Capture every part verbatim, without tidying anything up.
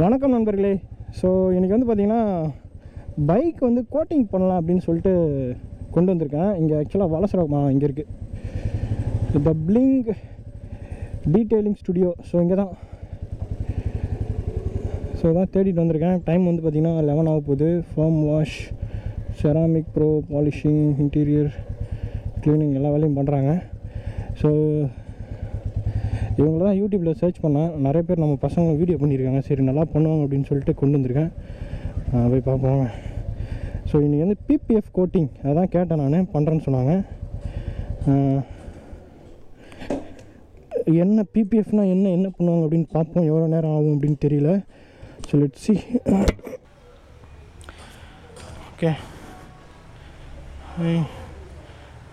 வணக்கம் நண்பர்களே. ஸோ இன்றைக்கி வந்து பார்த்திங்கன்னா பைக் வந்து கோட்டிங் பண்ணலாம் அப்படின்னு சொல்லிட்டு கொண்டு வந்திருக்கேன். இங்கே ஆக்சுவலாக வளசரமா இங்கே இருக்குது the bling detailing studio. So இங்கே தான் ஸோ இதான் தேடிட்டு வந்திருக்கேன். டைம் வந்து பார்த்திங்கன்னா லெவன் ஆக போகுது. Foam wash, ceramic pro, polishing, interior cleaning எல்லா வேலையும் பண்ணுறாங்க. ஸோ இவங்கள தான் யூடியூப்பில் சர்ச் பண்ணேன். நிறைய பேர் நம்ம பசங்க வீடியோ பண்ணியிருக்காங்க, சரி நல்லா பண்ணுவாங்க அப்படின்னு சொல்லிட்டு கொண்டு வந்திருக்கேன், போய் பார்ப்போம். ஸோ இன்றைக்கி வந்து பிபிஎஃப் கோட்டிங் அதான் கேட்டேன், நான் பண்ணுறேன்னு சொன்னாங்க. என்ன பிபிஎஃப்னால் என்ன, என்ன பண்ணுவாங்க அப்படின்னு பார்ப்போம். எவ்வளோ நேரம் ஆகும் அப்படின்னு தெரியல. So let's see. ஓகே,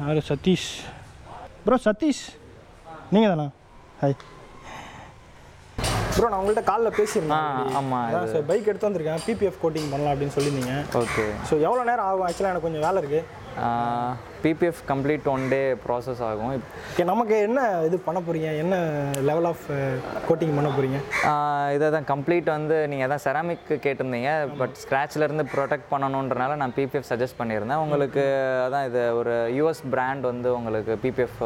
யார் சதீஷ் ப்ரோ? சதீஷ் நீங்கள் தானா? ஹாய் ப்ரோ, நான் உங்கள்கிட்ட காலில் பேசியிருந்தேன். ஆமாம், அதான் சார் பைக் எடுத்து வந்திருக்கேன், பிபிஎஃப் கோட்டிங் பண்ணலாம் அப்படின்னு சொல்லியிருந்தீங்க. ஓகே, ஸோ எவ்வளோ நேரம் ஆகும்? ஆக்சுவலாக எனக்கு கொஞ்சம் வேலை இருக்குது. PPF complete one day process ஆகும். ஓகே, நமக்கு என்ன இது பண்ண போகிறீங்க, என்ன லெவல் ஆஃப் கோட்டிங் பண்ண போகிறீங்க? இதை தான் கம்ப்ளீட் வந்து நீங்கள் தான் செராமிக்கு கேட்டிருந்தீங்க, பட் ஸ்க்ராட்ச்லேருந்து ப்ரொடெக்ட் பண்ணணுன்றனால நான் பிபிஎஃப் சஜஸ்ட் பண்ணியிருந்தேன் உங்களுக்கு. அதான் இது ஒரு யூஎஸ் பிராண்ட் வந்து உங்களுக்கு பிபிஎஃப்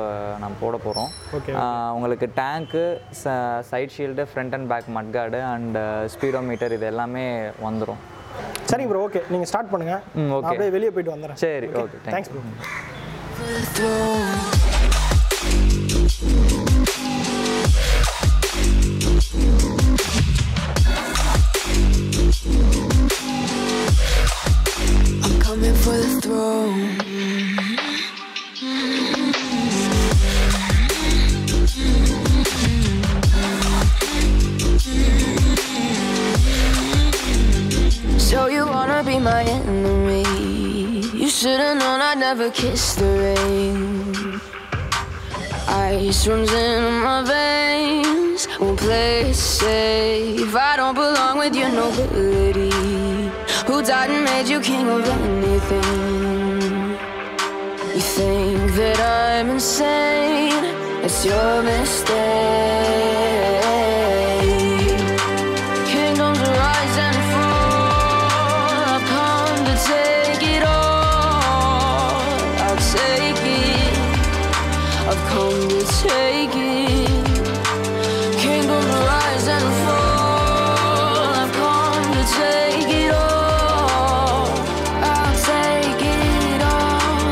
நான் போட போகிறோம். ஓகே, உங்களுக்கு டேங்க்கு, side shield, front and back mudguard and speedometer இது எல்லாமே வந்துடும். சரி ப்ரோ, ஓகே, நீங்கள் ஸ்டார்ட் பண்ணுங்கள். ம், ஓகே, அப்படியே வெளியே போய்ட்டு வந்துடுறேன். சரி, okay, thanks bro. I'm coming for the throne. So you wanna be my enemy? You should've known I'd never kiss the rain. Ice runs in my veins, won't play safe. I don't belong with your nobility. Who died and made you king of anything? You think that I'm insane? It's your mistake. Take it, kingdom rise and fall. I've come to take it all. I'll take it all.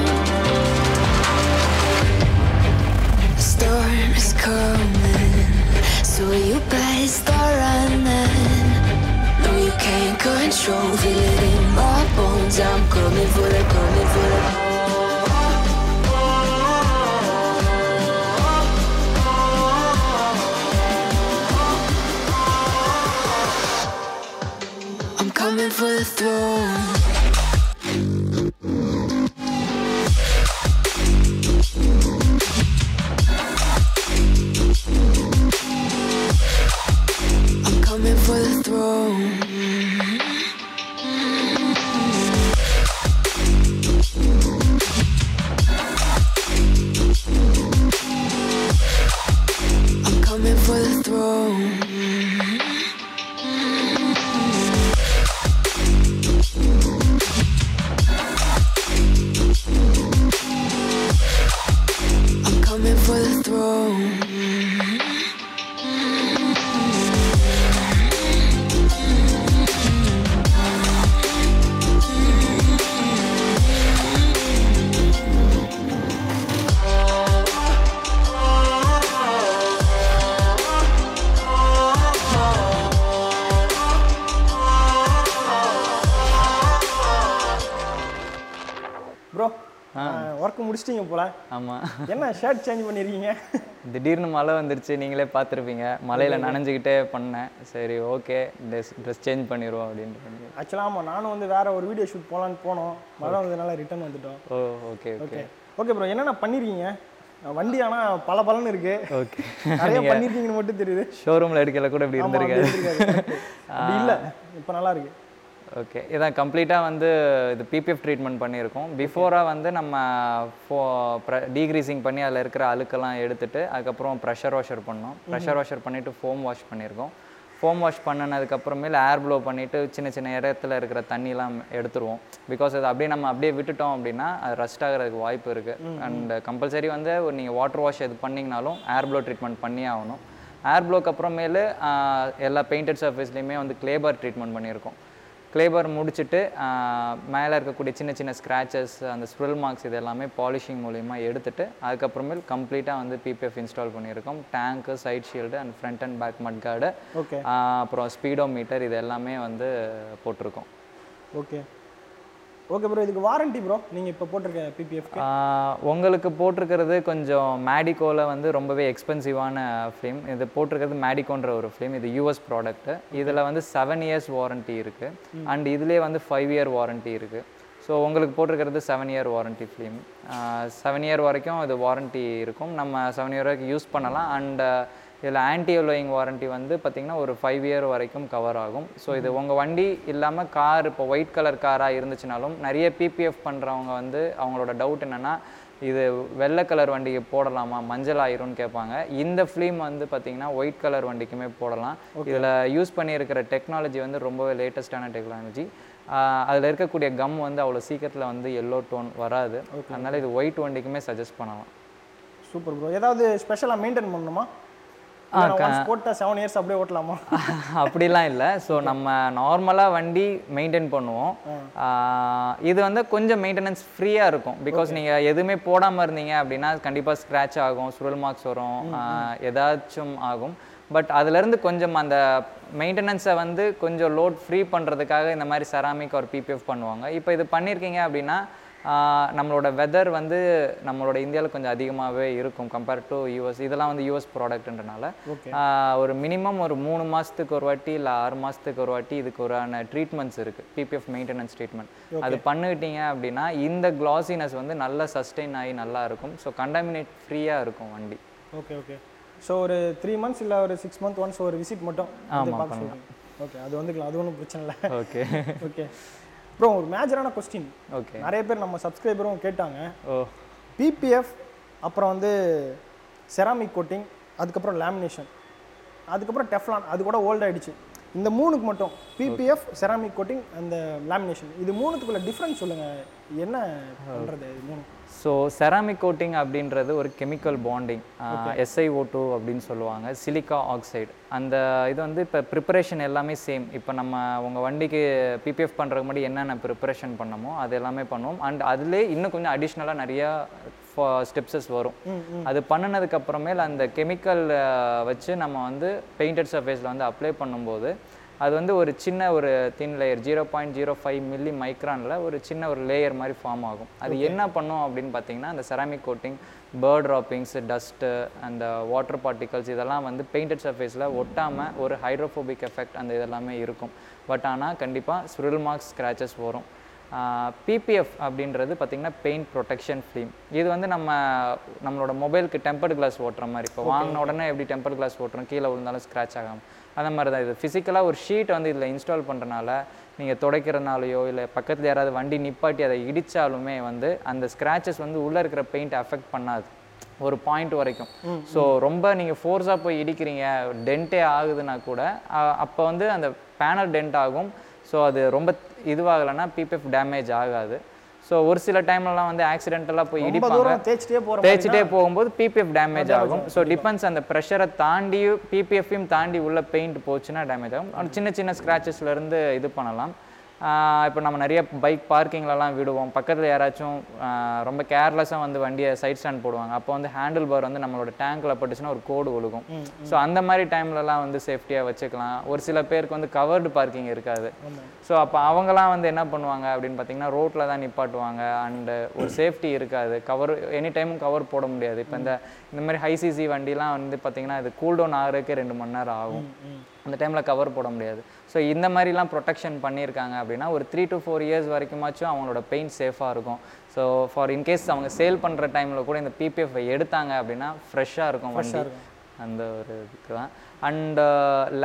The storm is coming, so you better start running. No, you can't control, feel it in my bones. I'm coming for the, coming for the. Coming for the throne. I'm coming for the throne. I'm coming for the throne. முடிச்சிட்டீங்க போல? ஆமாம். என்ன shirt change பண்ணியிருக்கீங்க? திடீர்னு மழை வந்துடுச்சு, நீங்களே பார்த்துருப்பீங்க. மழையில் நனைஞ்சிக்கிட்டே பண்ணேன், சரி ஓகே ட்ரெஸ் ட்ரெஸ் சேஞ்ச் பண்ணிடுவோம் அப்படின்ட்டு. ஆக்சுவலாக ஆமாம், நானும் வந்து வேற ஒரு வீடியோ ஷூட் போகலான்னு போனோம், மழை வந்ததுனால ரிட்டர்ன் வந்துட்டோம். Oh okay okay okay bro, என்னென்ன பண்ணியிருக்கீங்க? வண்டி ஆனால் பல பலன்னு இருக்கு. ஓகே, நிறைய பண்ணியிருக்கீங்கன்னு மட்டும் தெரியுது. ஷோரூமில் எடுக்கல கூட இப்படி இருந்திருக்காது. இல்லை, இப்போ நல்லா இருக்கு. ஓகே, இதான் கம்ப்ளீட்டாக வந்து இது பிபிஎஃப் ட்ரீட்மெண்ட் பண்ணியிருக்கோம். பிஃபோராக வந்து நம்ம ஃபோ ப்ர டீக்ரீசிங் பண்ணி அதில் இருக்கிற அழுக்கெல்லாம் எடுத்துகிட்டு அதுக்கப்புறம் ப்ரெஷர் வாஷர் பண்ணோம். ப்ரெஷர் வாஷர் பண்ணிவிட்டு ஃபோம் வாஷ் பண்ணியிருக்கோம். ஃபோம் வாஷ் பண்ணினதுக்கப்புறமேல ஏர் ப்ளோ பண்ணிவிட்டு சின்ன சின்ன இடத்துல இருக்கிற தண்ணிலாம் எடுத்துருவோம். பிகாஸ் அது அப்படியே நம்ம அப்படியே விட்டுட்டோம் அப்படின்னா அது ரஸ்ட் ஆகிறதுக்கு வாய்ப்பு இருக்குது. அண்ட் கம்பல்சரி வந்து நீங்கள் வாட்டர் வாஷ் இது பண்ணிங்கனாலும் ஏர் ப்ளோ ட்ரீட்மெண்ட் பண்ணியே ஆகணும். ஏர் ப்ளோக்கு அப்புறமேலு எல்லா பெயிண்டட் சர்ஃபேஸ்லேயுமே வந்து கிளேபர் ட்ரீட்மெண்ட் பண்ணியிருக்கோம். கிளேபர் முடிச்சுட்டு மேலே இருக்கக்கூடிய சின்ன சின்ன ஸ்க்ராச்சஸ், அந்த ஸ்ப்ரில் மார்க்ஸ் இது எல்லாமே பாலிஷிங் மூலயமா எடுத்துகிட்டு அதுக்கப்புறமேல் கம்ப்ளீட்டாக வந்து பிபிஎஃப் இன்ஸ்டால் பண்ணியிருக்கோம். டேங்க்கு, side shield and front and back மட் கார்டு, ஓகே, அப்புறம் ஸ்பீடோ மீட்டர் இது எல்லாமே வந்து போட்டிருக்கோம். ஓகே ஓகே ப்ரோ, இதுக்கு வாரண்டி ப்ரோ நீங்கள் இப்போ போட்டிருக்க பிபிஎஃப்க்கு? உங்களுக்கு போட்டிருக்கிறது கொஞ்சம் மேடிக்கோவில் வந்து ரொம்பவே எக்ஸ்பென்சிவான ஃபிலிம். இது போட்டிருக்கிறது மேடிக்கோன்ற ஒரு ஃபிலிம், இது யூஎஸ் ப்ராடக்ட்டு. இதில் வந்து செவன் இயர்ஸ் வாரண்ட்டி இருக்குது அண்ட் இதுலேயே வந்து ஃபைவ் இயர் வாரண்ட்டி இருக்குது. ஸோ உங்களுக்கு போட்டிருக்கிறது seven year warranty film. Seven year வரைக்கும் இது வாரண்ட்டி இருக்கும், நம்ம செவன் இயர் வரைக்கும் யூஸ் பண்ணலாம். அண்ட் இதில் ஆன்டி எலோயிங் வாரண்ட்டி வந்து பார்த்திங்கன்னா ஒரு ஃபைவ் இயர் வரைக்கும் கவர் ஆகும். ஸோ இது உங்கள் வண்டி இல்லாமல் கார், இப்போ ஒயிட் கலர் காராக இருந்துச்சுனாலும் நிறைய பிபிஎஃப் பண்ணுறவங்க வந்து அவங்களோட டவுட் என்னென்னா, இது வெள்ளை கலர் வண்டிக்கு போடலாமா, மஞ்சள் ஆயிரும்னு கேட்பாங்க. இந்த ஃபிலிம் வந்து பார்த்திங்கன்னா ஒயிட் கலர் வண்டிக்குமே போடலாம். இதில் யூஸ் பண்ணியிருக்கிற டெக்னாலஜி வந்து ரொம்பவே லேட்டஸ்டான டெக்னாலஜி. அதில் இருக்கக்கூடிய கம் வந்து அவ்வளோ சீக்கிரத்தில் வந்து எல்லோ டோன் வராது. அதனால் இது ஒயிட் வண்டிக்குமே சஜஸ்ட் பண்ணலாம். சூப்பர் ப்ரோ, ஏதாவது ஸ்பெஷலாக மெயின்டைன் பண்ணணுமா? அப்படிலாம் இல்லை. ஸோ நம்ம நார்மலாக வண்டி மெயின்டைன் பண்ணுவோம். இது வந்து கொஞ்சம் மெயின்டெனன்ஸ் ஃப்ரீயாக இருக்கும். பிகாஸ் நீங்கள் எதுவுமே போடாமல் இருந்தீங்க அப்படின்னா கண்டிப்பாக ஸ்க்ராட்ச் ஆகும், சுரல் மார்க்ஸ் வரும், ஏதாச்சும் ஆகும். பட் அதுலேருந்து கொஞ்சம் அந்த மெயின்டெனன்ஸை வந்து கொஞ்சம் லோட் ஃப்ரீ பண்ணுறதுக்காக இந்த மாதிரி செராமிக் ஒரு பிபிஎஃப் பண்ணுவாங்க. இப்போ இது பண்ணியிருக்கீங்க அப்படின்னா நம்மளோட வெதர் வந்து நம்மளோட இந்தியாவில் கொஞ்சம் அதிகமாகவே இருக்கும் கம்பேர் டு யூஎஸ். இதெல்லாம் வந்து யூஎஸ் ப்ராடக்ட்ன்றனால ஒரு மினிமம் ஒரு மூணு மாதத்துக்கு ஒரு வாட்டி இல்லை ஆறு மாதத்துக்கு ஒரு வாட்டி இதுக்கு ஒரான ட்ரீட்மெண்ட்ஸ் இருக்குது, பிபிஎஃப் மெயின்டெனன்ஸ் ட்ரீட்மெண்ட். அது பண்ணிக்கிட்டீங்க அப்படின்னா இந்த கிளாஸினஸ் வந்து நல்லா சஸ்டெயின் ஆகி நல்லா இருக்கும். ஸோ கண்டாமினேட் ஃப்ரீயாக இருக்கும் வண்டி. ஓகே ஓகே, ஸோ ஒரு த்ரீ மந்த்ஸ் இல்லை ஒரு சிக்ஸ் மந்த் ஒன்ஸ் ஒரு விசிட் மட்டும். ஆமாம், ஓகே, அது வந்துக்கலாம், அது ஒன்றும் பிரச்சனை இல்லை. ஓகே ஓகே ப்ரோ, ஒரு மேஜரான கொஸ்டின். ஓகே, நிறைய பேர் நம்ம சப்ஸ்கிரைபரும் கேட்டாங்க. ஓ, பிபிஎஃப், அப்புறம் வந்து செராமிக் கோட்டிங், அதுக்கப்புறம் லேமினேஷன், அதுக்கப்புறம் டெஃப்லான், அது கூட ஓல்ட் ஆகிடுச்சு. இந்த மூணுக்கு மட்டும் பிபிஎஃப், செராமிக் கோட்டிங், அந்த லேமினேஷன், இது மூணுத்துக்குள்ள டிஃப்ரென்ஸ் சொல்லுங்கள், என்ன பண்ணுறது இது மூணு? ஸோ செராமிக் கோட்டிங் அப்படின்றது ஒரு கெமிக்கல் பாண்டிங், எஸ்ஐஓ2 அப்படின்னு சொல்லுவாங்க, சிலிக்கா ஆக்சைடு. அந்த இது வந்து இப்போ ப்ரிப்பரேஷன் எல்லாமே சேம். இப்போ நம்ம உங்கள் வண்டிக்கு பிபிஎஃப் பண்ணுறதுக்கு முன்னாடி என்னென்ன ப்ரிப்பரேஷன் பண்ணமோ அது எல்லாமே பண்ணுவோம். அண்ட் அதுலேயே இன்னும் கொஞ்சம் அடிஷ்னலாக நிறையா ஸ்டெப்ஸஸ் வரும். அது பண்ணினதுக்கப்புறமேல அந்த கெமிக்கல் வச்சு நம்ம வந்து பெயிண்டட் சர்ஃபேஸில் வந்து அப்ளை பண்ணும்போது அது வந்து ஒரு சின்ன ஒரு thin layer, zero point zero five milli மைக்ரானில் ஒரு சின்ன ஒரு லேயர் மாதிரி ஃபார்ம் ஆகும். அது என்ன பண்ணும் அப்படின்னு பார்த்தீங்கன்னா, அந்த ceramic coating bird droppings, dust, அந்த வாட்டர் பார்ட்டிகல்ஸ் இதெல்லாம் வந்து பெயிண்டட் சர்ஃபேஸில் ஒட்டாமல் ஒரு ஹைட்ரோஃபோபிக் எஃபெக்ட் அந்த இதெல்லாமே இருக்கும். பட் ஆனால் கண்டிப்பாக ஸ்பிரில் மார்க்ஸ், ஸ்க்ராச்சஸ் வரும். பிபிஎஃப் அப்படின்றது பார்த்திங்கன்னா பெயிண்ட் ப்ரொடெக்ஷன் ஃபிலிம். இது வந்து நம்ம நம்மளோட மொபைலுக்கு டெம்பர்ட் கிளாஸ் ஓட்டுற மாதிரி, இப்போ வாங்கின உடனே எப்படி டெம்பர்ட் கிளாஸ் ஓட்டுறோம், கீழே விழுந்தாலும் ஸ்க்ராட்ச் ஆகாமல், அந்த மாதிரி தான் இது. ஃபிசிக்கலாக ஒரு ஷீட் வந்து இதில் இன்ஸ்டால் பண்ணுறனால நீங்கள் துடைக்கிறனாலையோ இல்லை பக்கத்தில் யாராவது வண்டி நிப்பாட்டி அதை இடித்தாலுமே வந்து அந்த ஸ்க்ராச்சஸ் வந்து உள்ளே இருக்கிற பெயிண்ட் அஃபெக்ட் பண்ணாது ஒரு பாயிண்ட் வரைக்கும். ஸோ ரொம்ப நீங்கள் ஃபோர்ஸாக போய் இடிக்கிறீங்க, டென்ட்டே ஆகுதுன்னா கூட அப்போ வந்து அந்த பேனல் டென்ட் ஆகும். ஸோ அது ரொம்ப இதுவாகலைன்னா பிபிஎஃப் டேமேஜ் ஆகாது. ஸோ ஒரு சில டைம்லலாம் வந்து ஆக்சிடென்டெல்லாம் போய் இடிப்பாங்க, தேய்ச்சிட்டே போகும்போது பிபிஎஃப் டேமேஜ் ஆகும். ஸோ டிபெண்ட்ஸ், அந்த ப்ரெஷரை தாண்டி பிபிஎஃப்பையும் தாண்டி உள்ள பெயிண்ட் போச்சுன்னா டேமேஜ் ஆகும். சின்ன சின்ன ஸ்க்ராச்சஸ்லேருந்து இது பண்ணலாம். இப்போ நம்ம நிறைய பைக் பார்க்கிங்லலாம் விடுவோம், பக்கத்தில் யாராச்சும் ரொம்ப கேர்லெஸ்ஸாக வந்து வண்டியை சைட் ஸ்டாண்ட் போடுவாங்க, அப்போ வந்து ஹேண்டில் பார் வந்து நம்மளோட டேங்கில் பட்டுச்சுன்னா ஒரு கோடு ஒழுகும். ஸோ அந்த மாதிரி டைம்லலாம் வந்து சேஃப்டியாக வச்சுக்கலாம். ஒரு சில பேருக்கு வந்து கவர்டு பார்க்கிங் இருக்காது. ஸோ அப்போ அவங்களாம் வந்து என்ன பண்ணுவாங்க அப்படின்னு பார்த்தீங்கன்னா ரோட்டில் தான் நிப்பாட்டுவாங்க. அண்டு ஒரு சேஃப்டி இருக்காது, கவர் எனி டைமும் கவர் போட முடியாது. இப்போ இந்த இந்த மாதிரி ஹைசிசி வண்டிலாம் வந்து பார்த்திங்கன்னா அது கூல் டவுன் ஆகிறதுக்கே ரெண்டு மணி நேரம் ஆகும், அந்த டைமில் கவர் போட முடியாது. ஸோ இந்த மாதிரிலாம் ப்ரொடெக்ஷன் பண்ணியிருக்காங்க அப்படின்னா ஒரு த்ரீ டு ஃபோர் இயர்ஸ் வரைக்குமாச்சும் அவங்களோட பெயிண்ட் சேஃபாக இருக்கும். ஸோ ஃபார் இன்கேஸ் அவங்க சேல் பண்ணுற டைமில் கூட இந்த பிபிஎஃப் எடுத்தாங்க அப்படின்னா ஃப்ரெஷ்ஷாக இருக்கும் வண்டி. அந்த ஒரு இதுக்கு தான். அண்ட்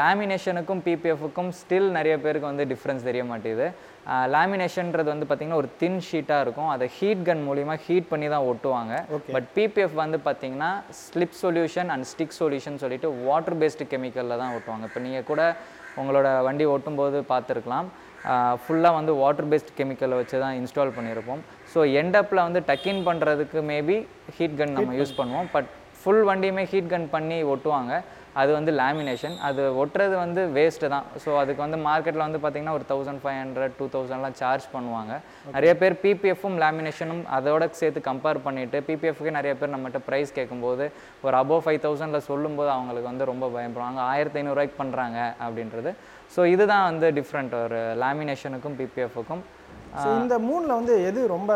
லேமினேஷனுக்கும் பிபிஎஃப்க்கும் ஸ்டில் நிறைய பேருக்கு வந்து டிஃப்ரென்ஸ் தெரிய மாட்டேது. லேமினேஷன்றது வந்து பார்த்திங்கன்னா ஒரு தின் ஷீட்டாக இருக்கும், அதை ஹீட் கன் மூலிமா ஹீட் பண்ணி தான் ஒட்டுவாங்க. பட் பிபிஎஃப் வந்து பார்த்திங்கன்னா slip solution and stick solution சொல்லிட்டு வாட்டர் பேஸ்டு கெமிக்கலில் தான் ஒட்டுவாங்க. இப்போ நீங்கள் கூட உங்களோட வண்டி ஓட்டும்போது பார்த்துருக்கலாம், ஃபுல்லாக வந்து வாட்டர் பேஸ்ட் கெமிக்கலை வச்சு தான் இன்ஸ்டால் பண்ணியிருப்போம். ஸோ எண்டப்பில் வந்து டக்கின் பண்ணுறதுக்கு மேபி ஹீட் கன் நம்ம யூஸ் பண்ணுவோம். பட் ஃபுல் வண்டியுமே ஹீட் கன் பண்ணி ஒட்டுவாங்க, அது வந்து லேமினேஷன். அது ஒட்டுறது வந்து வேஸ்ட்டு தான். ஸோ அதுக்கு வந்து மார்க்கெட்டில் வந்து பார்த்திங்கன்னா ஒரு தௌசண்ட் ஃபைவ் ஹண்ட்ரட் டூ தௌசண்ட்லாம் சார்ஜ் பண்ணுவாங்க. நிறைய பேர் பிபிஎஃப்பும் லேமினேஷனும் அதோட சேர்த்து கம்பேர் பண்ணிவிட்டு பிபிஎஃப்க்கு நிறைய பேர் நம்மகிட்ட ப்ரைஸ் கேட்கும்போது ஒரு அபோவ் ஃபைவ் தௌசண்டில் சொல்லும்போது அவங்களுக்கு வந்து ரொம்ப பயப்படுவாங்க, ஆயிரத்தி ஐநூறுரூவாய்க்கு பண்ணுறாங்க அப்படின்றது. ஸோ இதுதான் வந்து டிஃப்ரெண்ட் ஒரு லேமினேஷனுக்கும் பிபிஎஃப்க்கும். இந்த மூணில் வந்து எது ரொம்ப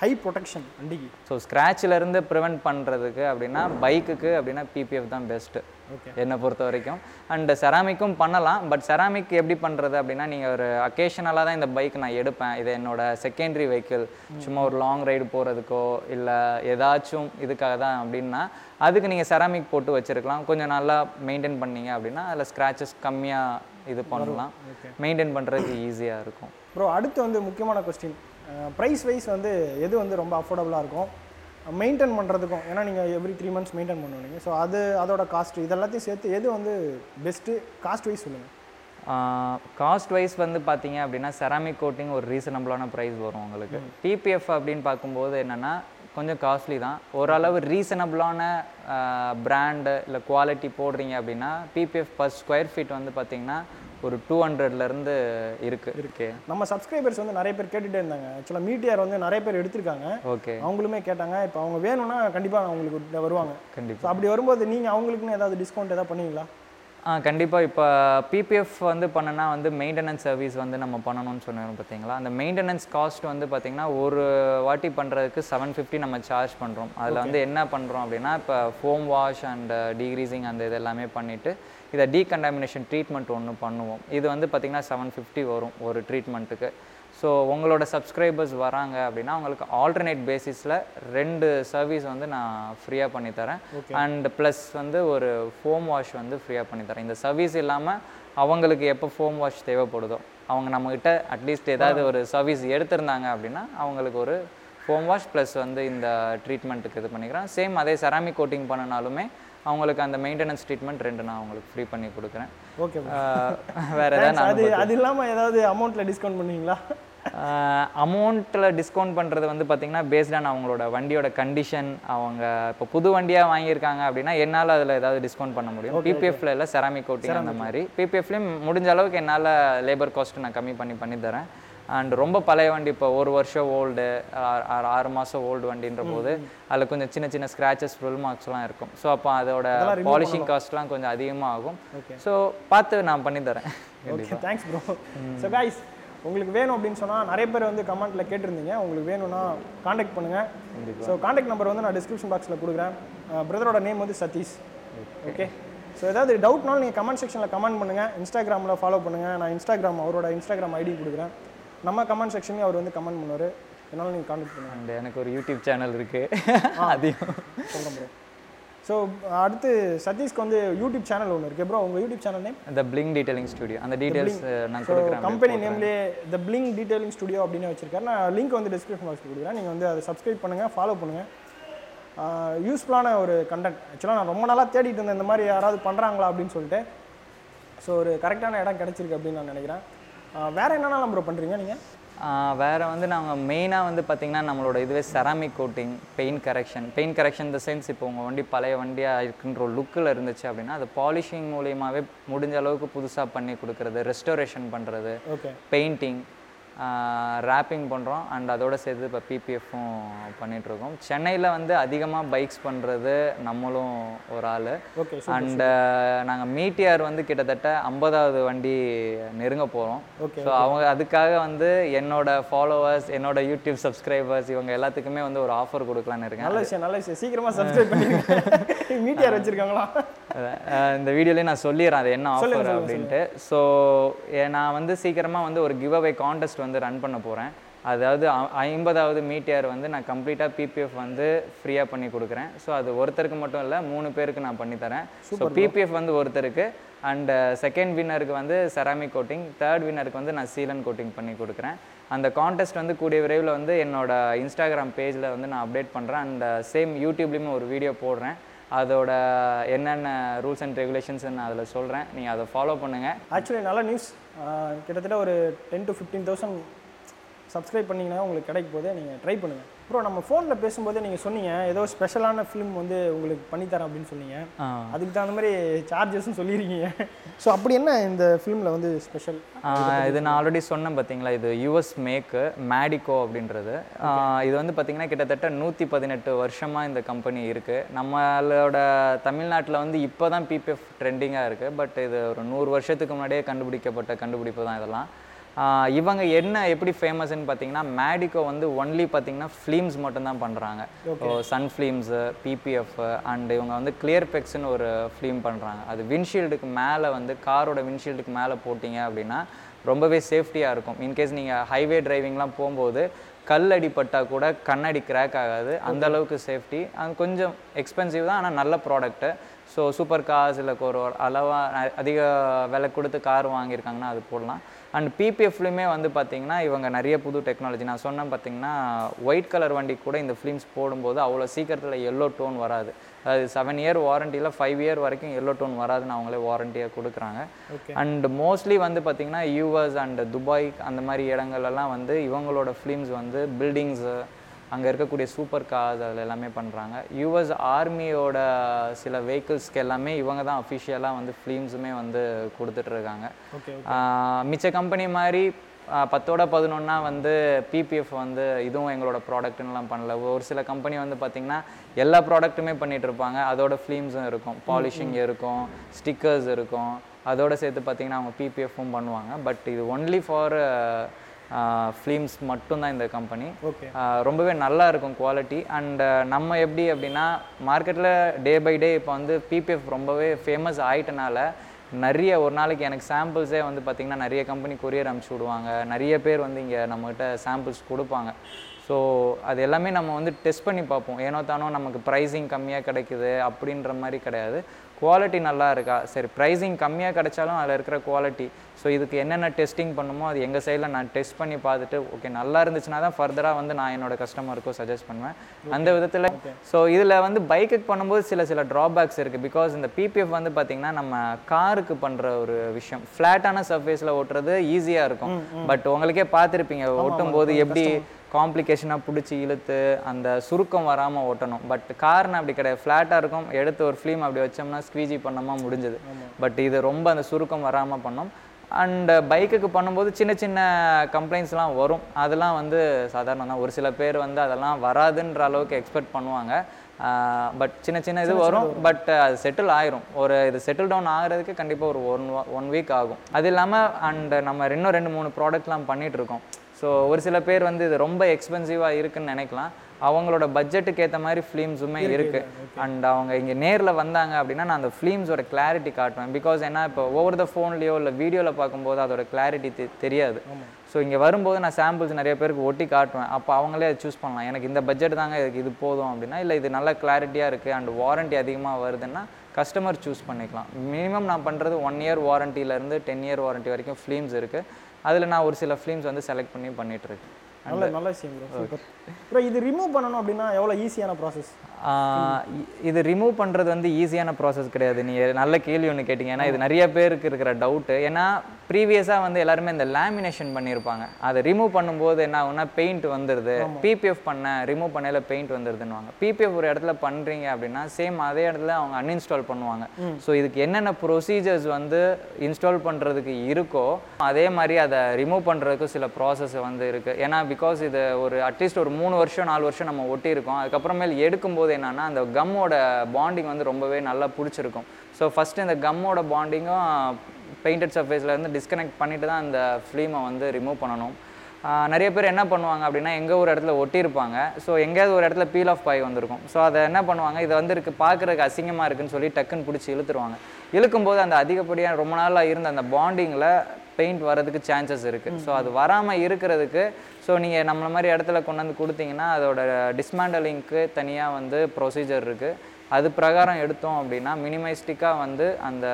ஹை ப்ரொடெக்ஷன் வண்டிக்கு? ஸோ ஸ்க்ராட்சிலேருந்து ப்ரிவெண்ட் பண்ணுறதுக்கு அப்படின்னா பைக்குக்கு அப்படின்னா பிபிஎஃப் தான் பெஸ்ட்டு என்னை பொறுத்த வரைக்கும். அண்டு செராமிக்கும் பண்ணலாம், பட் செராமிக் எப்படி பண்ணுறது அப்படின்னா நீங்கள் ஒரு அக்கேஷனலாக தான் இந்த பைக் நான் எடுப்பேன், இது என்னோடய செகண்டரி வெஹிக்கிள், சும்மா ஒரு லாங் ரைடு போகிறதுக்கோ இல்லை ஏதாச்சும் இதுக்காக தான் அப்படின்னா அதுக்கு நீங்கள் செராமிக் போட்டு வச்சுருக்கலாம். கொஞ்சம் நல்லா மெயின்டைன் பண்ணிங்க அப்படின்னா அதில் ஸ்க்ராச்சஸ் கம்மியாக இது பண்ணலாம், மெயின்டைன் பண்ணுறதுக்கு ஈஸியாக இருக்கும். ப்ரோ அடுத்து வந்து முக்கியமான கொஸ்டின், ப்ரைஸ் வைஸ் வந்து எது வந்து ரொம்ப அஃபோர்டபுளாக இருக்கும் மெயின்டைன் பண்ணுறதுக்கும்? ஏன்னா நீங்கள் எவ்ரி த்ரீ மந்த்ஸ் மெயின்டைன் பண்ணுவீங்க. ஸோ அது அதோட காஸ்ட் இதெல்லாத்தையும் சேர்த்து எது வந்து பெஸ்ட்டு காஸ்ட் வைஸ் சொல்லுங்கள். காஸ்ட் வைஸ் வந்து பார்த்தீங்க அப்படின்னா செராமிக் கோட்டிங் ஒரு ரீசனபிளான ப்ரைஸ் வரும் உங்களுக்கு. பிபிஎஃப் அப்படின்னு பார்க்கும்போது என்னென்னா கொஞ்சம் காஸ்ட்லி தான், ஓரளவு ரீசனபிளான பிராண்டு இல்லை குவாலிட்டி போடுறீங்க அப்படின்னா பிபிஎஃப் பர் ஸ்கொயர் ஃபீட் வந்து பார்த்திங்கன்னா ஒரு டூ ஹண்ட்ரட்லேருந்து இருக்குது. ஓகே, நம்ம சப்ஸ்கிரைபர்ஸ் வந்து நிறைய பேர் கேட்டுகிட்டே இருந்தாங்க. ஆக்சுவலாக மீட்டியார் வந்து நிறைய பேர் எடுத்திருக்காங்க. ஓகே, அவங்களுமே கேட்டாங்க. இப்போ அவங்க வேணும்னா கண்டிப்பாக அவங்களுக்கு வருவாங்க. கண்டிப்பாக அப்படி வரும்போது நீங்கள் அவங்களுக்குன்னு ஏதாவது டிஸ்கவுண்ட் எதாவது பண்ணுவீங்களா? ஆ கண்டிப்பாக. இப்போ பிபிஎஃப் வந்து பண்ணனா வந்து மெயின்டெனன்ஸ் சர்வீஸ் வந்து நம்ம பண்ணணும்னு சொன்னோம் பார்த்தீங்களா. அந்த மெயின்டெனன்ஸ் காஸ்ட் வந்து பார்த்திங்கன்னா ஒரு வாட்டி பண்ணுறதுக்கு செவன் ஃபிஃப்டி நம்ம சார்ஜ் பண்ணுறோம். அதில் வந்து என்ன பண்ணுறோம் அப்படின்னா இப்போ ஃபோம் வாஷ் அண்ட் டீக்ரீசிங் அந்த இது எல்லாமே பண்ணிவிட்டு இதை டீகண்டாமினேஷன் ட்ரீட்மெண்ட் ஒன்று பண்ணுவோம். இது வந்து பார்த்திங்கன்னா செவன் ஃபிஃப்டி வரும் ஒரு ட்ரீட்மெண்ட்டுக்கு. ஸோ உங்களோட சப்ஸ்கிரைபர்ஸ் வராங்க அப்படின்னா அவங்களுக்கு ஆல்டர்னேட் பேசிஸில் ரெண்டு சர்வீஸ் வந்து நான் ஃப்ரீயாக பண்ணித்தரேன். அண்ட் ப்ளஸ் வந்து ஒரு ஃபோம் வாஷ் வந்து ஃப்ரீயாக பண்ணித்தரேன். இந்த சர்வீஸ் இல்லாமல் அவங்களுக்கு எப்போ ஃபோம் வாஷ் தேவைப்படுதோ அவங்க நம்மகிட்ட அட்லீஸ்ட் ஏதாவது ஒரு சர்வீஸ் எடுத்திருந்தாங்க அப்படின்னா அவங்களுக்கு ஒரு ஃபோம் வாஷ் ப்ளஸ் வந்து இந்த ட்ரீட்மெண்ட்டுக்கு இது பண்ணிக்கிறேன். சேம் அதே செராமிக் கோட்டிங் பண்ணினாலுமே அவங்களுக்கு அந்த மெயின்டெனன்ஸ் ட்ரீட்மெண்ட் ரெண்டு நான் அவங்களுக்கு ஃப்ரீ பண்ணி கொடுக்குறேன். ஓகே, வேறு ஏதாவது? அது அது இல்லாமல் ஏதாவது அமௌண்ட்டில் டிஸ்கவுண்ட் பண்ணுவீங்களா? அமௌண்ட்டில் டிஸ்கவுண்ட் பண்ணுறது வந்து பார்த்திங்கன்னா பேஸ்டான அவங்களோட வண்டியோட கண்டிஷன். அவங்க இப்போ புது வண்டியாக வாங்கியிருக்காங்க அப்படின்னா என்னால் அதில் ஏதாவது டிஸ்கவுண்ட் பண்ண முடியும். பிபிஎஃப்ல இல்லை செராமிக் கோட்டிங் அந்த மாதிரி. பிபிஎஃப்லேயும் முடிஞ்ச அளவுக்கு என்னால் லேபர் காஸ்ட்டு நான் கம்மி பண்ணி பண்ணி தரேன். அண்ட் ரொம்ப பழைய வண்டி, இப்போ ஒரு வருஷம் ஓல்டு ஆறு மாதம் ஓல்டு வண்டின்ற போது அதில் கொஞ்சம் சின்ன சின்ன ஸ்க்ராச்சஸ் ப்ரில் மார்க்ஸ்லாம் இருக்கும். ஸோ அப்போ அதோட பாலிஷிங் காஸ்ட்லாம் கொஞ்சம் அதிகமாக ஆகும். ஸோ பார்த்து நான் பண்ணித்தரேன். Okay, thanks bro. So guys, உங்களுக்கு வேணும் அப்படின்னு சொன்னால் நிறைய பேர் வந்து கமெண்ட்டில் கேட்டிருந்தீங்க. உங்களுக்கு வேணும்னா காண்டாக்ட் பண்ணுங்கள். ஸோ காண்டாக்ட் நம்பர் வந்து நான் டிஸ்கிரிப்ஷன் பாக்ஸில் கொடுக்குறேன். பிரதரோட நேம் வந்து சதீஷ். ஓகே, ஸோ ஏதாவது டவுட்னாலும் நீங்கள் கமெண்ட் செக்ஷனில் கமெண்ட் பண்ணுங்கள். இன்ஸ்டாகிராமில் ஃபாலோ பண்ணுங்கள். நான் இன்ஸ்டாகிராம் அவரோட இன்ஸ்டாகிராம் ஐடி கொடுக்குறேன். நம்ம கமெண்ட் செக்ஷன்லேயும் அவர் வந்து கமெண்ட் பண்ணுவார். என்னால் நீங்கள் காண்டாக்ட் பண்ணுங்கள். எனக்கு ஒரு யூடியூப் சேனல் இருக்குது, அதையும் சொல்கிறேன் ப்ரோ. ஸோ அடுத்து சதீஷ்க்கு வந்து யூடியூப் சேனல் ஒன்று இருக்குது. ப்ரோ உங்கள் YouTube channel name? The bling detailing studio. அந்த டீடைல்ஸ் நான் கொடுக்குறேன். கம்பெனி நேம்லேயே த பிளிங் டீடைலிங் ஸ்டுடியோ அப்படின்னு வச்சுருக்கேன். நான் லிங்க் வந்து டிஸ்கிரிப்ஷன் பாக்ஸில் கொடுக்குறேன். நீங்கள் வந்து அதை சப்ஸ்கிரைப் பண்ணுங்கள், ஃபாலோ பண்ணுங்கள். யூஸ்ஃபுல்லான ஒரு கண்டென்ட். ஆக்சுவலாக நான் ரொம்ப நாளாக தேடிட்டு இருந்தேன் இந்த மாதிரி யாராவது பண்ணுறாங்களா அப்படின்னு சொல்லிட்டு. ஸோ ஒரு கரெக்டான இடம் கிடச்சிருக்கு அப்படின்னு நான் நினைக்கிறேன். வேறு என்னென்னலாம் ப்ரோ பண்ணுறீங்க நீங்கள்? வேறு வந்து நாங்கள் மெயினாக வந்து பார்த்திங்கன்னா நம்மளோட இதுவே ceramic coating, paint correction. Paint correction இந்த சென்ஸ் இப்போ உங்கள் வண்டி பழைய வண்டியாக இருக்குன்ற ஒரு லுக்கில் இருந்துச்சு அப்படின்னா அது பாலிஷிங் மூலியமாகவே முடிஞ்ச அளவுக்கு புதுசாக பண்ணி கொடுக்குறது, ரெஸ்டோரேஷன் பண்ணுறது, பெயிண்டிங், ரேப்பிங் பண்ணுறோம். அண்ட் அதோடு சேர்த்து இப்போ பிபிஎஃப்பும் பண்ணிகிட்ருக்கோம். சென்னையில் வந்து அதிகமாக பைக்ஸ் பண்ணுறது நம்மளும் ஒரு ஆள். அண்டு நாங்கள் மீட்டியார் வந்து கிட்டத்தட்ட ஐம்பதாவது வண்டி நெருங்க போகிறோம். ஸோ அவங்க அதுக்காக வந்து என்னோடய ஃபாலோவர்ஸ், என்னோட யூடியூப் சப்ஸ்கிரைபர்ஸ் இவங்க எல்லாத்துக்குமே வந்து ஒரு ஆஃபர் கொடுக்கலான்னு இருக்கேன். நல்ல விஷயம், நல்ல விஷயம். சீக்கிரமாக சப்ஸ்கிரைப் பண்ணிடுங்க. மீட்டியார் வச்சுருக்காங்களா? இந்த வீடியோலேயே நான் சொல்லிடுறேன் அது என்ன ஆஃபர் அப்படின்ட்டு. ஸோ நான் வந்து சீக்கிரமாக வந்து ஒரு கிவ் அவே கான்டெஸ்ட் வந்து ரன் பண்ண போகிறேன். அதாவது ஐம்பதாவது மீட்டர் வந்து நான் கம்ப்ளீட்டாக பிபிஎஃப் வந்து ஃப்ரீயாக பண்ணி கொடுக்குறேன். ஸோ அது ஒருத்தருக்கு மட்டும் இல்லை, மூணு பேருக்கு நான் பண்ணித்தரேன். ஸோ பிபிஎஃப் வந்து ஒருத்தருக்கு, அண்ட் செகண்ட் வின்னருக்கு வந்து செராமிக் கோட்டிங், தேர்ட் வின்னருக்கு வந்து நான் சீலன் கோட்டிங் பண்ணி கொடுக்குறேன். அந்த கான்டெஸ்ட் வந்து கூடிய விரைவில் வந்து என்னோட இன்ஸ்டாகிராம் பேஜில் வந்து நான் அப்டேட் பண்ணுறேன், அண்ட் சேம் யூடியூப்லேயுமே ஒரு வீடியோ போடுறேன். அதோட என்னென்ன ரூல்ஸ் அண்ட் ரெகுலேஷன்ஸ் நான் அதில் சொல்கிறேன், நீங்கள் அதை ஃபாலோ பண்ணுங்கள். ஆக்சுவலி நல்ல நியூஸ், கிட்டத்தட்ட ஒரு ten to fifteen thousand subscribe பண்ணிங்கன்னா உங்களுக்கு கிடைக்கும் போதே நீங்கள் ட்ரை பண்ணுங்கள். அப்புறம் நம்ம ஃபோனில் பேசும்போதே நீங்கள் சொன்னீங்க ஏதோ ஸ்பெஷலான ஃபிலிம் வந்து உங்களுக்கு பண்ணித்தரேன் அப்படின்னு சொன்னீங்க, அதுக்கு தகுந்த மாதிரி சார்ஜஸும் சொல்லியிருக்கீங்க. ஸோ அப்படி என்ன இந்த ஃபிலிமில் வந்து ஸ்பெஷல்? இது நான் ஆல்ரெடி சொன்னேன் பார்த்தீங்களா, இது யூஎஸ் மேக்கு மேடிகோ அப்படின்றது. இது வந்து பார்த்திங்கன்னா கிட்டத்தட்ட நூற்றி பதினெட்டு வருஷமாக இந்த கம்பெனி இருக்குது. நம்மளோட தமிழ்நாட்டில் வந்து இப்போ தான் பிபிஎஃப் ட்ரெண்டிங்காக இருக்குது, பட் இது ஒரு நூறு வருஷத்துக்கு முன்னாடியே கண்டுபிடிக்கப்பட்ட கண்டுபிடிப்பு தான் இதெல்லாம். இவங்க என்ன எப்படி ஃபேமஸ்ன்னு பார்த்தீங்கன்னா, மேடிகோ வந்து ஒன்லி பார்த்தீங்கன்னா ஃபிலிம்ஸ் மட்டும்தான் பண்ணுறாங்க. So sun films, PPF, and இவங்க வந்து கிளியர் பெக்ஸ்ன்னு ஒரு ஃபிலிம் பண்ணுறாங்க. அது விண்ட்ஷீல்டுக்கு மேலே வந்து காரோட விண்ட்ஷீல்டுக்கு மேலே போட்டிங்க அப்படின்னா ரொம்பவே சேஃப்டியாக இருக்கும். இன்கேஸ் நீங்கள் ஹைவே டிரைவிங்லாம் போகும்போது கல் அடிப்பட்டால் கூட கண்ணாடி கிராக் ஆகாது, அந்தளவுக்கு சேஃப்டி. அது கொஞ்சம் எக்ஸ்பென்சிவ் தான், ஆனால் நல்ல ப்ராடக்ட்டு. ஸோ சூப்பர் கார்ஸ் இல்லை ஒரு அளவாக அதிக விலை கொடுத்து கார் வாங்கியிருக்காங்கன்னா அது போடலாம். அண்ட் பிபிஎஃப்லையுமே வந்து பார்த்திங்கன்னா இவங்க நிறைய புது டெக்னாலஜி நான் சொன்னேன் பார்த்திங்கன்னா, ஒயிட் கலர் வண்டி கூட இந்த ஃபிலிம்ஸ் போடும்போது அவ்வளோ சீக்கிரத்தில் எல்லோ டோன் வராது. அது செவன் இயர் வாரண்டியில் ஃபைவ் இயர் வரைக்கும் எல்லோ டோன் வராதுன்னு அவங்களே வாரண்டியாக கொடுக்குறாங்க. அண்ட் மோஸ்ட்லி வந்து பார்த்திங்கன்னா யூஎஸ் அண்ட் துபாய் அந்த மாதிரி இடங்கள்லாம் வந்து இவங்களோட ஃபிலிம்ஸ் வந்து பில்டிங்ஸு, அங்கே இருக்கக்கூடிய சூப்பர் கார்ஸ் அதில் எல்லாமே பண்ணுறாங்க. யூஎஸ் ஆர்மியோட சில வெஹிக்கிள்ஸ்க்கு எல்லாமே இவங்க தான் அஃபிஷியலாக வந்து ஃபிலிம்ஸுமே வந்து கொடுத்துட்ருக்காங்க. மிச்ச கம்பெனி மாதிரி பத்தோட பதினொன்னா வந்து பிபிஎஃப் வந்து இதுவும் எங்களோட ப்ராடக்ட்னுலாம் பண்ணல. ஒரு சில கம்பெனி வந்து பார்த்திங்கன்னா எல்லா ப்ராடக்ட்டுமே பண்ணிகிட்ருப்பாங்க, அதோட ஃபிலிம்ஸும் இருக்கும், பாலிஷிங் இருக்கும், ஸ்டிக்கர்ஸ் இருக்கும், அதோடு சேர்த்து பார்த்திங்கன்னா அவங்க பிபிஎஃப்பும் பண்ணுவாங்க. பட் இது ஒன்லி ஃபார் ஃபிலிம்ஸ் மட்டும்தான் இந்த கம்பெனி. ரொம்பவே நல்லா இருக்கும் குவாலிட்டி. அண்ட் நம்ம எப்படி அப்படின்னா மார்க்கெட்டில் டே பை டே இப்போ வந்து பிபிஎஃப் ரொம்பவே ஃபேமஸ் ஆகிட்டனால நிறைய ஒரு நாளைக்கு எனக்கு சாம்பிள்ஸே வந்து பார்த்திங்கன்னா நிறைய கம்பெனி கொரியர் அனுப்பிச்சி விடுவாங்க, நிறைய பேர் வந்து இங்கே நம்மகிட்ட சாம்பிள்ஸ் கொடுப்பாங்க. ஸோ அது எல்லாமே நம்ம வந்து டெஸ்ட் பண்ணி பார்ப்போம். ஏனோ தானோ நமக்கு ப்ரைஸிங் கம்மியாக கிடைக்குது அப்படின்ற மாதிரி கிடையாது, குவாலிட்டி நல்லா இருக்கா. சரி, ப்ரைஸிங் கம்மியாக கிடைச்சாலும் அதில் இருக்கிற குவாலிட்டி, ஸோ இதுக்கு என்னென்ன டெஸ்டிங் பண்ணுமோ அது எங்கள் சைடில் நான் டெஸ்ட் பண்ணி பார்த்துட்டு ஓகே நல்லா இருந்துச்சுன்னா தான் ஃபர்தராக வந்து நான் என்னோடய கஸ்டமருக்கும் சஜஸ்ட் பண்ணுவேன் அந்த விதத்தில். ஸோ இதில் வந்து பைக்குக்கு பண்ணும்போது சில சில ட்ராபேக்ஸ் இருக்குது. பிகாஸ் இந்த பிபிஎஃப் வந்து பார்த்திங்கன்னா நம்ம காருக்கு பண்ணுற ஒரு விஷயம், ஃப்ளாட்டான சர்ஃபேஸில் ஓட்டுறது ஈஸியாக இருக்கும். பட் உங்களுக்கே பார்த்துருப்பீங்க ஓட்டும் போது எப்படி காம்ப்ளிகேஷனாக பிடிச்சி இழுத்து அந்த சுருக்கம் வராமல் ஓட்டணும். பட் கார்னால் அப்படி கிடையாது, ஃப்ளாட்டாக இருக்கும், எடுத்து ஒரு ஃபிலிம் அப்படி வச்சோம்னா ஸ்குவீஜி பண்ணோமா முடிஞ்சது. பட் இது ரொம்ப அந்த சுருக்கம் வராமல் பண்ணோம். அண்டு பைக்குக்கு பண்ணும்போது சின்ன சின்ன கம்ப்ளைண்ட்ஸ்லாம் வரும், அதெல்லாம் வந்து சாதாரணம் தான். ஒரு சில பேர் வந்து அதெல்லாம் வராதுன்ற அளவுக்கு எக்ஸ்பெக்ட் பண்ணுவாங்க, பட் சின்ன சின்ன இது வரும், பட் அது செட்டில் ஆயிரும். ஒரு இது செட்டில் டவுன் ஆகிறதுக்கு கண்டிப்பாக ஒரு ஒன் ஒன் வீக் ஆகும். அது இல்லாமல் அண்டு நம்ம இன்னும் ரெண்டு மூணு ப்ராடக்ட்லாம் பண்ணிகிட்ருக்கோம். ஸோ ஒரு சில பேர் வந்து இது ரொம்ப எக்ஸ்பென்சிவாக இருக்குதுன்னு நினைக்கலாம், அவங்களோட பட்ஜெட்டுக்கு ஏற்ற மாதிரி ஃபிலிம்ஸுமே இருக்குது. அண்ட் அவங்க இங்கே நேரில் வந்தாங்க அப்படின்னா நான் அந்த ஃபிலிம்ஸோட கிளாரிட்டி காட்டுவேன். பிகாஸ் ஏன்னா இப்போ ஓவர் த ஃபோன்லேயோ இல்லை வீடியோவில் பார்க்கும்போது அதோட கிளாரிட்டி தெ தெரியாது ஸோ இங்கே வரும்போது நான் சாம்பிள்ஸ் நிறைய பேருக்கு ஒட்டி காட்டுவேன். அப்போ அவங்களே அதை சூஸ் பண்ணலாம், எனக்கு இந்த பட்ஜெட் தாங்க இதுக்கு இது போதும் அப்படின்னா, இல்லை இது நல்லா கிளாரிட்டியாக இருக்குது அண்ட் வாரண்ட்டி அதிகமாக வருதுன்னா கஸ்டமர் சூஸ் பண்ணிக்கலாம். மினிமம் நான் பண்ணுறது ஒன் இயர் வாரண்டியிலேருந்து டென் இயர் வாரண்ட்டி வரைக்கும் ஃபிலிம்ஸ் இருக்குது. அதில் நான் ஒரு சில ஃபிலிம்ஸ் வந்து செலக்ட் பண்ணி பண்ணிகிட்ருக்கேன். நல்ல நல்ல விஷயம் ப்ரோ, சூப்பர் ப்ரோ. இது ரிமூவ் பண்ணணும் அப்படின்னா எவ்வளோ ஈஸியான ப்ராசஸ்? இது ரிமூவ் பண்ணுறது வந்து ஈஸியான ப்ராசஸ் கிடையாது. நீங்கள் நல்ல கேள்வி ஒன்று கேட்டிங்க, ஏன்னா இது நிறைய பேருக்கு இருக்கிற டவுட்டு. ஏன்னா ப்ரீவியஸாக வந்து எல்லாருமே இந்த லேமினேஷன் பண்ணியிருப்பாங்க, அதை ரிமூவ் பண்ணும்போது என்ன ஆகுன்னா பெயிண்ட் வந்துடுது. பிபிஎஃப் பண்ண ரிமூவ் பண்ணல பெயிண்ட் வந்துடுதுன்னுவாங்க. பிபிஎஃப் ஒரு இடத்துல பண்ணுறீங்க அப்படின்னா சேம் அதே இடத்துல அவங்க அன்இன்ஸ்டால் பண்ணுவாங்க. ஸோ இதுக்கு என்னென்ன ப்ரொசீஜர்ஸ் வந்து இன்ஸ்டால் பண்ணுறதுக்கு இருக்கோ அதே மாதிரி அதை ரிமூவ் பண்ணுறதுக்கும் சில ப்ராசஸ் வந்து இருக்குது. ஏன்னா பிகாஸ் இது ஒரு அட்லீஸ்ட் ஒரு மூணு வருஷம் நாலு வருஷம் நம்ம ஒட்டியிருக்கோம். அதுக்கப்புறமேல் எடுக்கும்போது என்னென்னா அந்த கம்மோட பாண்டிங் வந்து ரொம்பவே நல்லா பிடிச்சிருக்கும். ஸோ ஃபஸ்ட்டு இந்த கம்மோட பாண்டிங்கும் பெயிண்டட் சர்ஃபேஸ்லேருந்து டிஸ்கனெக்ட் பண்ணிவிட்டு தான் அந்த ஃபிலிமை வந்து ரிமூவ் பண்ணணும். நிறைய பேர் என்ன பண்ணுவாங்க அப்படின்னா எங்கே ஒரு இடத்துல ஒட்டியிருப்பாங்க, ஸோ எங்கேயாவது ஒரு இடத்துல பீல் ஆஃப் பாய் வந்திருக்கும். ஸோ அதை என்ன பண்ணுவாங்க, இது வந்து இருக்குது பார்க்குறதுக்கு அசிங்கமாக இருக்குதுன்னு சொல்லி டக்குன்னு பிடிச்சி இழுத்துருவாங்க. இழுக்கும்போது அந்த அதிகப்படியாக ரொம்ப நாளாக இருந்த அந்த பாண்டிங்கில் பெயிண்ட் வரதுக்கு சான்சஸ் இருக்குது. ஸோ அது வராமல் இருக்கிறதுக்கு ஸோ நீங்கள் நம்மள மாதிரி இடத்துல கொண்டு வந்து கொடுத்தீங்கன்னா அதோட டிஸ்மேண்டலிங்க்கு தனியாக வந்து ப்ரொசீஜர் இருக்குது. அது பிரகாரம் எடுத்தோம் அப்படின்னா மினிமைஸ்டிக்காக வந்து அந்த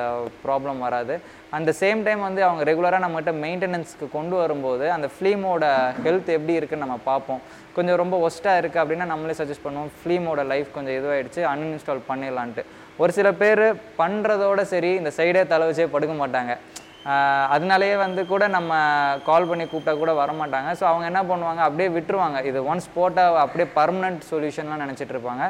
ப்ராப்ளம் வராது. அந்த சேம் டைம் வந்து அவங்க ரெகுலராக நம்மகிட்ட மெயின்டெனன்ஸ்க்கு கொண்டு வரும்போது அந்த ஃப்ளீமோட ஹெல்த் எப்படி இருக்குன்னு நம்ம பார்ப்போம். கொஞ்சம் ரொம்ப ஒஸ்ட்டாக இருக்குது அப்படின்னா நம்மளே சஜஸ்ட் பண்ணுவோம் ஃப்ளீமோட லைஃப் கொஞ்சம் இதுவாகிடுச்சு அன்இன்ஸ்டால் பண்ணிடலான்ட்டு. ஒரு சில பேர் பண்ணுறதோட சரி இந்த சைடே தலை வச்சே படுக்க மாட்டாங்க, அதனாலேயே வந்து கூட நம்ம கால் பண்ணி கூப்பிட்டா கூட வரமாட்டாங்க. ஸோ அவங்க என்ன பண்ணுவாங்க அப்படியே விட்டுருவாங்க, இது ஒன்ஸ் போட்டால் அப்படியே பர்மனெண்ட் சொல்யூஷன்லாம் நினச்சிட்டு இருப்பாங்க.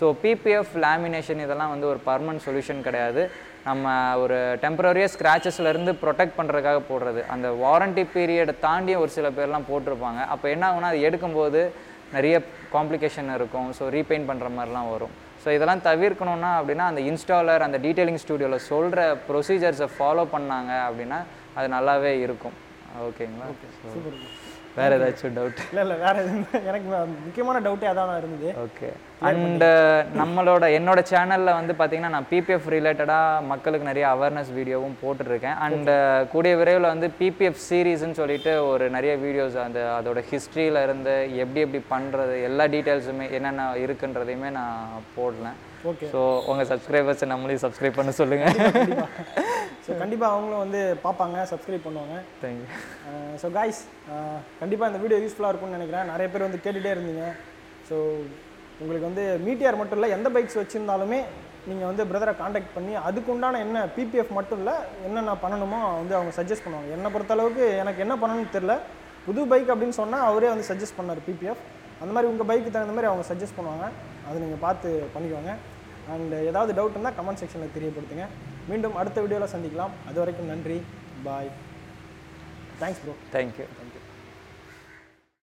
ஸோ பிபிஎஃப் லேமினேஷன் இதெல்லாம் வந்து ஒரு பர்மனெண்ட் சொல்யூஷன் கிடையாது. நம்ம ஒரு டெம்பரரியாக ஸ்க்ராச்சஸ்லேருந்து ப்ரொடெக்ட் பண்ணுறதுக்காக போடுறது. அந்த வாரண்டி பீரியடை தாண்டி ஒரு சில பேர்லாம் போட்டிருப்பாங்க. அப்போ என்ன ஆகுனா அது எடுக்கும்போது நிறைய காம்ப்ளிகேஷன் இருக்கும். ஸோ ரீபெயிண்ட் பண்ணுற மாதிரிலாம் வரும். ஸோ இதெல்லாம் தவிர்க்கணும்னா அப்படின்னா அந்த இன்ஸ்டாலர் அந்த டீட்டெயிலிங் ஸ்டூடியோவில் சொல்கிற ப்ரொசீஜர்ஸை ஃபாலோ பண்ணாங்க அப்படின்னா அது நல்லாவே இருக்கும். ஓகேங்களா? வேறு ஏதாச்சும் டவுட்? இல்லை இல்லை வேறு எதுவும் எனக்கு முக்கியமான டவுட்டே அதான் இருந்தது. ஓகே. அண்டு நம்மளோட என்னோட சேனலில் வந்து பார்த்திங்கன்னா நான் பிபிஎஃப் ரிலேட்டடாக மக்களுக்கு நிறைய அவேர்னஸ் வீடியோவும் போட்டுருக்கேன். அண்டு கூடிய விரைவில் வந்து பிபிஎஃப் சீரீஸ்ன்னு சொல்லிட்டு ஒரு நிறைய வீடியோஸ் அந்த அதோட ஹிஸ்ட்ரியில் இருந்து எப்படி எப்படி பண்ணுறது எல்லா டீட்டெயில்ஸுமே என்னென்ன இருக்குன்றதையுமே நான் போடல. ஓகே. ஸோ உங்கள் சப்ஸ்கிரைபர்ஸை நம்மளையும் சப்ஸ்கிரைப் பண்ண சொல்லுங்கள். ஸோ கண்டிப்பாக அவங்களும் வந்து பார்ப்பாங்க, சப்ஸ்கிரைப் பண்ணுவாங்க. தேங்க்யூ. ஸோ காய்ஸ் கண்டிப்பாக இந்த வீடியோ யூஸ்ஃபுல்லாக இருக்கும்னு நினைக்கிறேன். நிறைய பேர் வந்து கேட்டுகிட்டே இருந்தீங்க. ஸோ உங்களுக்கு வந்து மீட்டியார் மட்டும் இல்லை எந்த பைக்ஸ் வச்சுருந்தாலுமே நீங்கள் வந்து பிரதரை காண்டாக்ட் பண்ணி அதுக்குண்டான என்ன பிபிஎஃப் மட்டும் இல்லை என்னென்ன பண்ணணுமோ வந்து அவங்க சஜஸ்ட் பண்ணுவாங்க. என்னை பொறுத்தளவுக்கு எனக்கு என்ன பண்ணணும்னு தெரில, புது பைக் அப்படின்னு சொன்னால் அவரே வந்து சஜஸ்ட் பண்ணார் பிபிஎஃப். அந்த மாதிரி உங்கள் பைக்கு தகுந்த மாதிரி அவங்க சஜஸ்ட் பண்ணுவாங்க, அதை நீங்கள் பார்த்து பண்ணிக்குவாங்க. அண்ட் ஏதாவது டவுட் இருந்தால் கமெண்ட் செக்ஷனில் தெரியப்படுத்துங்க. மீண்டும் அடுத்த வீடியோவில் சந்திக்கலாம். அது வரைக்கும் நன்றி, bye. Thanks bro. Thank you. Thank you.